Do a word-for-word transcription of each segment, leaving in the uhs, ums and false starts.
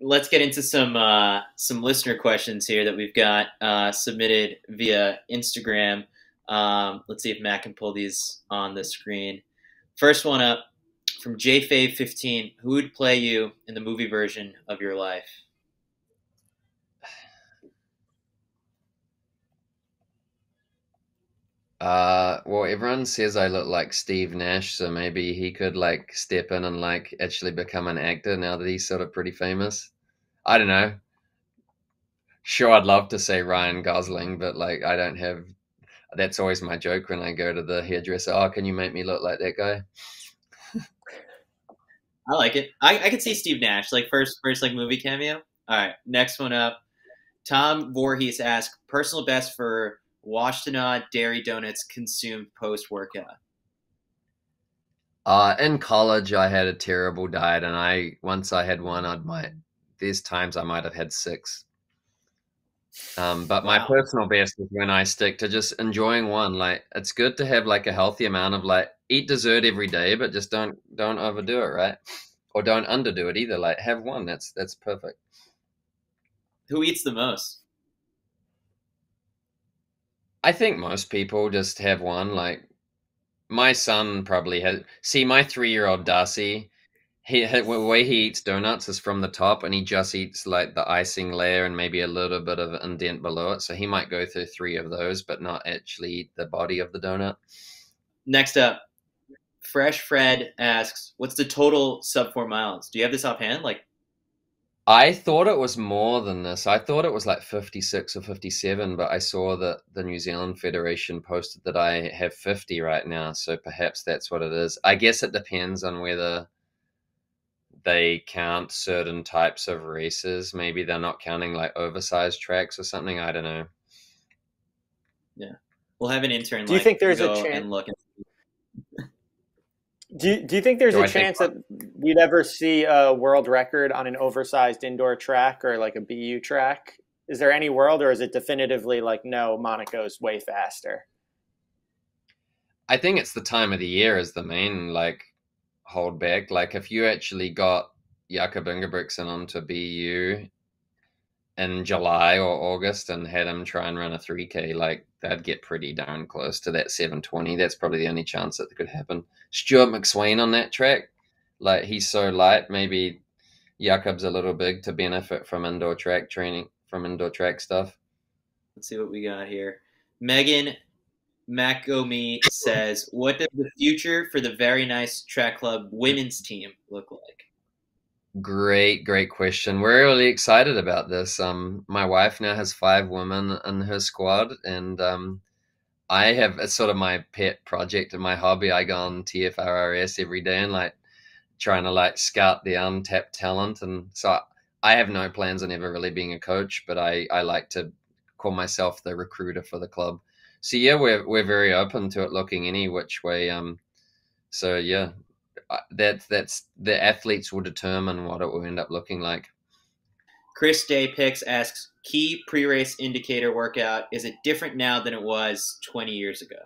let's get into some uh, some listener questions here that we've got uh, submitted via Instagram. Um, let's see if Matt can pull these on the screen. First one up from J Fave fifteen. Who would play you in the movie version of your life? Uh, well, everyone says I look like Steve Nash, so maybe he could like step in and like actually become an actor now that he's sort of pretty famous. I don't know. Sure, I'd love to say Ryan Gosling, but like I don't have. That's always my joke when I go to the hairdresser. Oh, can you make me look like that guy? I like it. I I could see Steve Nash like first first like movie cameo. All right, next one up. Tom Voorhees asks, personal best for Washtenaw dairy donuts consumed post-workout. Uh, in college, I had a terrible diet, and I once I had one, I'd might there's times I might have had six. Um, but wow. My personal best is when I stick to just enjoying one. Like it's good to have like a healthy amount of like eat dessert every day, but just don't don't overdo it, right? Or don't underdo it either. Like have one. That's that's perfect. Who eats the most? I think most people just have one. Like my son probably has. See, my three-year-old Darcy, he, the way he eats donuts is from the top, and he just eats like the icing layer and maybe a little bit of indent below it. So he might go through three of those, but not actually eat the body of the donut. Next up, Fresh Fred asks, "What's the total sub four miles? Do you have this offhand?" Like, I thought it was more than this. I thought it was like fifty-six or fifty-seven, but I saw that the New Zealand Federation posted that I have fifty right now, so perhaps that's what it is. I guess it depends on whether they count certain types of races. Maybe they're not counting like oversized tracks or something. I don't know. Yeah. We'll have an intern. Do you like think there's a chance? And look and Do, do you think there's do a I chance think... that we'd ever see a world record on an oversized indoor track or like a B U track? Is there any world, or is it definitively like, no, Monaco's way faster? I think it's the time of the year is the main like hold back. Like if you actually got Jakob Ingebrigtsen onto B U in July or August and had him try and run a three K, like that'd get pretty darn close to that seven twenty. That's probably the only chance that could happen. Stuart McSwain on that track, like he's so light. Maybe Jakob's a little big to benefit from indoor track training, from indoor track stuff. Let's see what we got here. Megan Macomie says, "What does the future for the very nice track club women's team look like?" Great, great question. We're really excited about this. Um, my wife now has five women in her squad, and um, I have it's sort of my pet project and my hobby. I go on T F R R S every day and like trying to like scout the untapped talent. And so I, I have no plans on ever really being a coach, but I, I like to call myself the recruiter for the club. So yeah, we're we're very open to it looking any which way. Um, so yeah. That, that's the athletes will determine what it will end up looking like. Chris Day Picks asks, key pre-race indicator workout, is it different now than it was twenty years ago?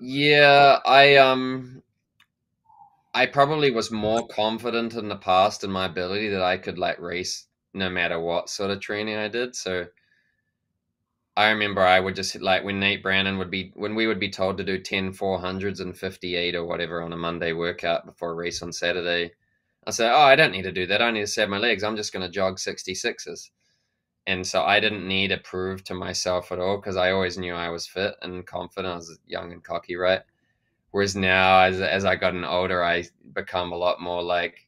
Yeah, I um, I probably was more confident in the past in my ability that I could like race no matter what sort of training I did. So I remember I would just like when Nate Brannon would be, when we would be told to do ten four hundreds and fifty-eight or whatever on a Monday workout before a race on Saturday, I said, oh, I don't need to do that. I need to save my legs. I'm just going to jog sixty-sixes. And so I didn't need to prove to myself at all because I always knew I was fit and confident. I was young and cocky, right? Whereas now as, as I gotten older, I become a lot more like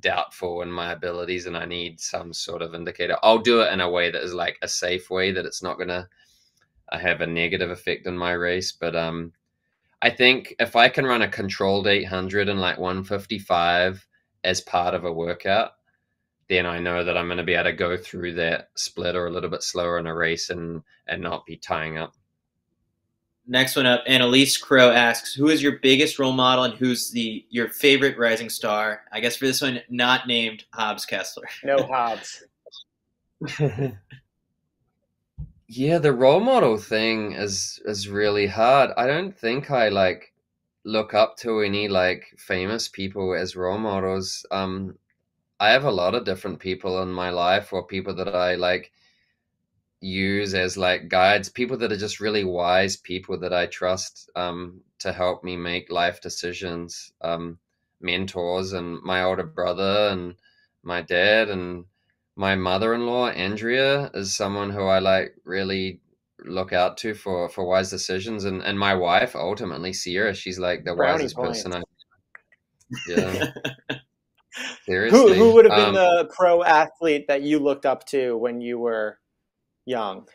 doubtful in my abilities, and I need some sort of indicator. I'll do it in a way that is like a safe way that it's not gonna have a negative effect on my race. But um, I think if I can run a controlled eight hundred and like one fifty-five as part of a workout, then I know that I'm gonna be able to go through that split or a little bit slower in a race and and not be tying up. Next one up, Annalise Crow asks, who is your biggest role model and who's the your favorite rising star? I guess for this one, not named Hobbs Kessler. No Hobbs. Yeah, the role model thing is is really hard. I don't think I like look up to any like famous people as role models. Um, I have a lot of different people in my life, or people that I like use as like guides, people that are just really wise people that I trust um, to help me make life decisions, um, mentors, and my older brother and my dad, and my mother-in-law, Andrea, is someone who I like really look out to for, for wise decisions. And, and my wife, ultimately, Sierra, she's like the Brownie wisest point. person I Yeah. Seriously. Who, who would have been um, the pro athlete that you looked up to when you were young?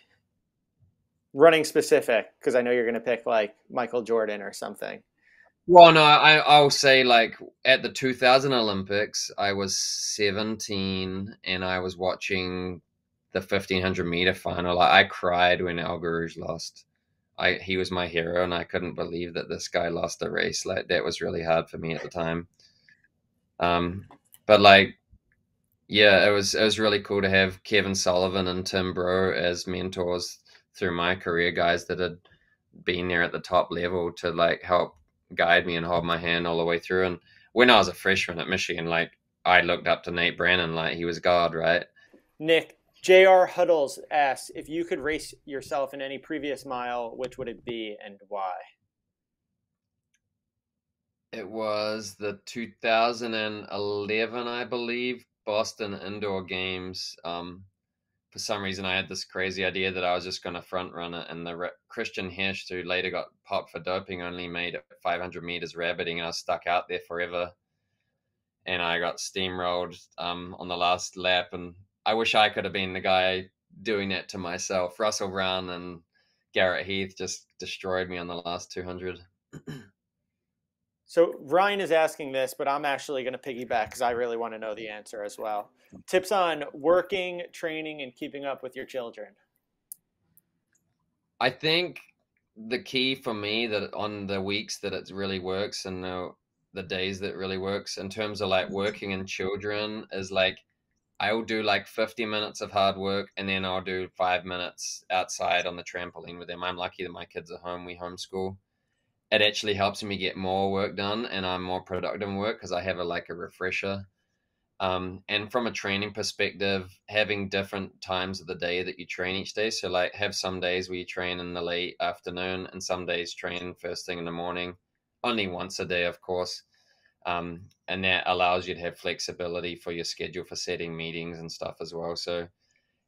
Running specific, because I know you're going to pick like Michael Jordan or something. Well, no, I, I'll say like at the two thousand Olympics, I was seventeen and I was watching the fifteen hundred meter final. I, I cried when El Guerrouj lost. I, he was my hero and I couldn't believe that this guy lost the race. Like that was really hard for me at the time. Um, but like, yeah, it was, it was really cool to have Kevin Sullivan and Tim Breaux as mentors through my career, guys that had been there at the top level to like help guide me and hold my hand all the way through. And when I was a freshman at Michigan, like I looked up to Nate Brannon, like he was God, right? Nick, J R Huddles asks, if you could race yourself in any previous mile, which would it be and why? It was the two thousand eleven, I believe, Boston Indoor Games. Um, for some reason, I had this crazy idea that I was just going to front run it. And the Christian Hesh, who later got popped for doping, only made it five hundred meters rabbiting. I was stuck out there forever. And I got steamrolled um, on the last lap. And I wish I could have been the guy doing that to myself. Russell Brown and Garrett Heath just destroyed me on the last two hundred. So Ryan is asking this, but I'm actually going to piggyback because I really want to know the answer as well. Tips on working, training, and keeping up with your children. I think the key for me that on the weeks that it really works and the, the days that really works in terms of like working and children is like I will do like fifty minutes of hard work and then I'll do five minutes outside on the trampoline with them. I'm lucky that my kids are home. We homeschool. It actually helps me get more work done and I'm more productive in work because I have a, like a refresher. Um, and from a training perspective, having different times of the day that you train each day. So like have some days where you train in the late afternoon and some days train first thing in the morning, only once a day, of course. Um, and that allows you to have flexibility for your schedule for setting meetings and stuff as well. So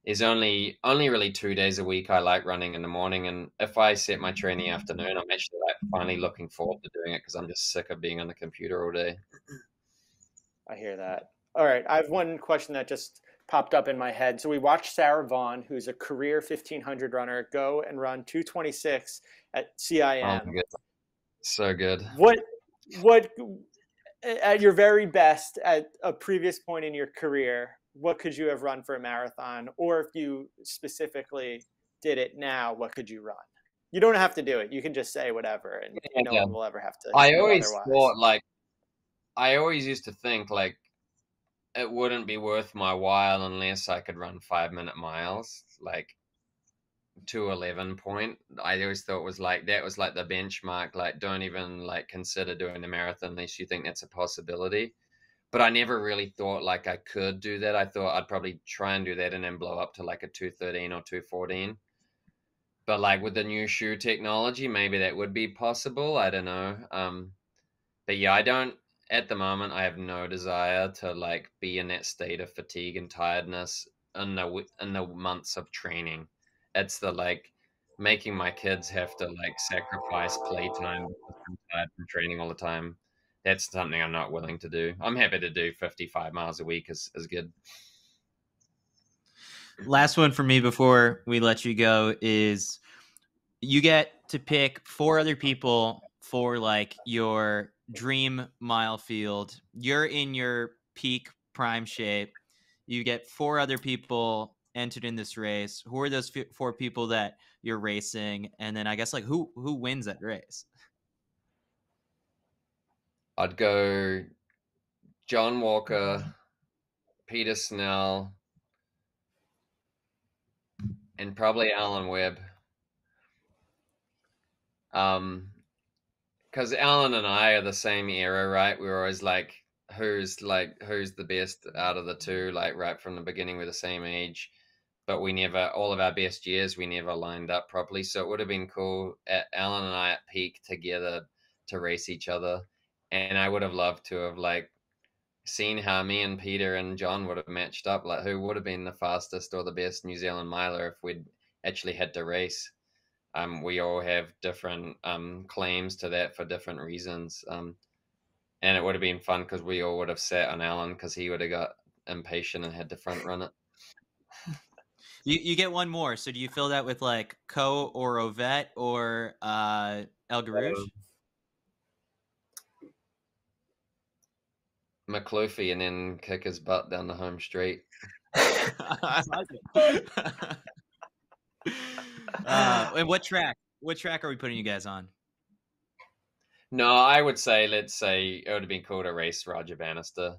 is only only really two days a week I like running in the morning, and if I set my training afternoon, I'm actually like finally looking forward to doing it because I'm just sick of being on the computer all day. I hear that. All right, I have one question that just popped up in my head. So we watched Sarah Vaughn, who's a career fifteen hundred runner, go and run two twenty-six at C I M. Oh, good. So good. What what at your very best at a previous point in your career? What could you have run for a marathon? Or if you specifically did it now, what could you run? You don't have to do it. You can just say whatever and yeah, no yeah. one will ever have to. I always otherwise. thought like, I always used to think like it wouldn't be worth my while unless I could run five minute miles, like two eleven point. I always thought was like, that was like the benchmark. Like don't even like consider doing the marathon unless you think that's a possibility. But I never really thought like I could do that. I thought I'd probably try and do that and then blow up to like a two thirteen or two fourteen. But like with the new shoe technology, maybe that would be possible. I don't know. Um, but yeah, I don't, at the moment, I have no desire to like be in that state of fatigue and tiredness in the, in the months of training. It's the like making my kids have to like sacrifice playtime because I'm tired from training all the time. That's something I'm not willing to do. I'm happy to do fifty-five miles a week is, is good. Last one for me before we let you go is you get to pick four other people for like your dream mile field. You're in your peak prime shape. You get four other people entered in this race. Who are those four people that you're racing? And then I guess like who, who wins that race? I'd go John Walker, Peter Snell, and probably Alan Webb. Um, because Alan and I are the same era, right? We were always like, who's like who's the best out of the two, like right from the beginning. We're the same age, but we never, all of our best years, we never lined up properly. So it would have been cool, at Alan and I at peak together, to race each other. And I would have loved to have like seen how me and Peter and John would have matched up, like who would have been the fastest or the best New Zealand miler if we'd actually had to race. Um, we all have different um, claims to that for different reasons. Um, and it would have been fun because we all would have sat on Alan because he would have got impatient and had to front run it. You you get one more. So do you fill that with like Co or Ovette or uh, El Guerrouj? Um, McCloughy, and then kick his butt down the home straight. Uh, and what track? What track are we putting you guys on? No, I would say, let's say it would have been cool to race Roger Bannister.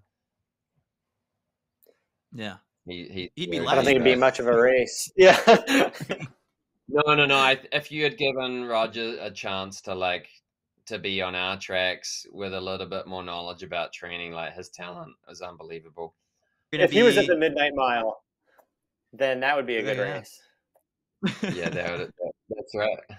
Yeah, he, he he'd be. I don't think it'd be much of a race. Yeah. no, no, no. I, if you had given Roger a chance to like to be on our tracks with a little bit more knowledge about training, like his talent was unbelievable. If be... he was at the Midnight Mile, then that would be a good yeah. race. Yeah, that would, that's right.